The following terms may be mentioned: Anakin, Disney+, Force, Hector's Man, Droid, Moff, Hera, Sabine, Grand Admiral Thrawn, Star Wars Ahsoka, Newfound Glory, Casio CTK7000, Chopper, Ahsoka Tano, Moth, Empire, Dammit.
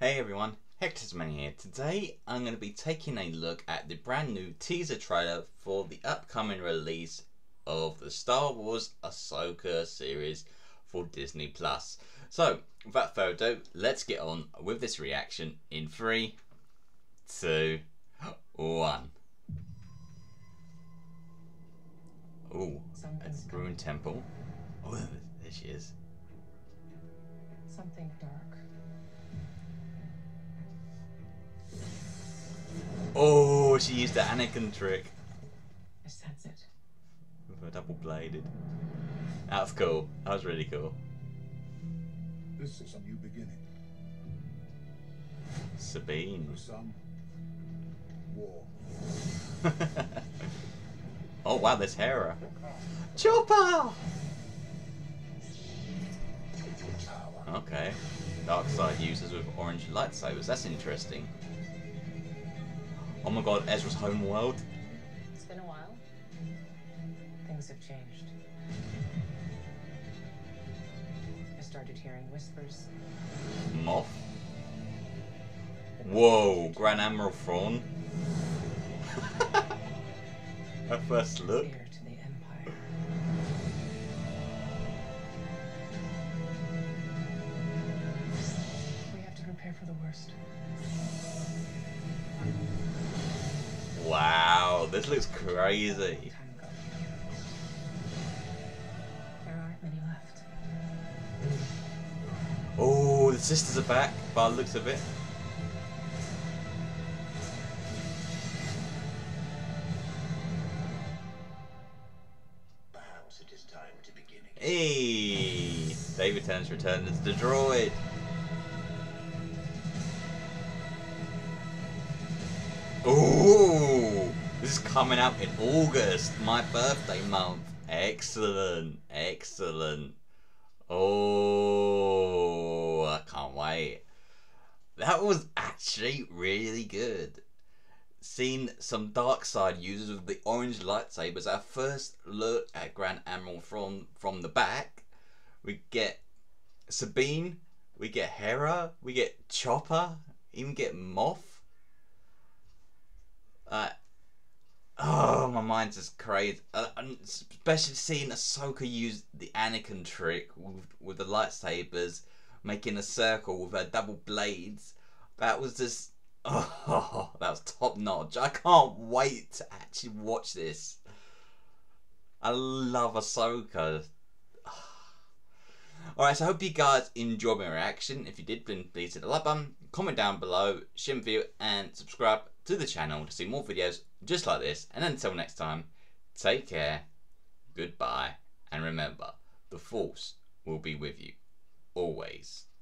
Hey everyone, Hector's Man here. Today I'm going to be taking a look at the brand new teaser trailer for the upcoming release of the Star Wars Ahsoka series for Disney+. So without further ado, let's get on with this reaction in 3, 2, 1. Ooh, it's Ruined Temple. Oh, there she is. Something dark. Oh, she used the Anakin trick. I sense it. With a double-bladed. That's cool. That was really cool. This is a new beginning. Sabine. Some war. Oh wow, there's Hera. Chopper. Okay. Dark side users with orange lightsabers. That's interesting. Oh my god, Ezra's homeworld. It's been a while. Things have changed. I started hearing whispers. Moth. Whoa, Grand Admiral Thrawn. Her first look. Heir to the Empire. We have to prepare for the worst. Wow, this looks crazy. There aren't many left. Oh, the sisters are back by the looks of it. Perhaps it is time to begin again. Hey, David Tennant's returned as the droid. Ooh, this is coming out in August, my birthday month. Excellent, excellent. Oh, I can't wait. That was actually really good. Seeing some dark side users with the orange lightsabers, our first look at Grand Admiral from the back. We get Sabine, we get Hera, we get Chopper, even get Moff. Oh, my mind's just crazy. Especially seeing Ahsoka use the Anakin trick with the lightsabers, making a circle with her double blades. That was just, oh, that was top notch. I can't wait to actually watch this. I love Ahsoka. Alright, so I hope you guys enjoyed my reaction. If you did, then please hit the like button, comment down below, share and view, and subscribe to the channel to see more videos just like this. And until next time, take care, goodbye, and remember, the Force will be with you always.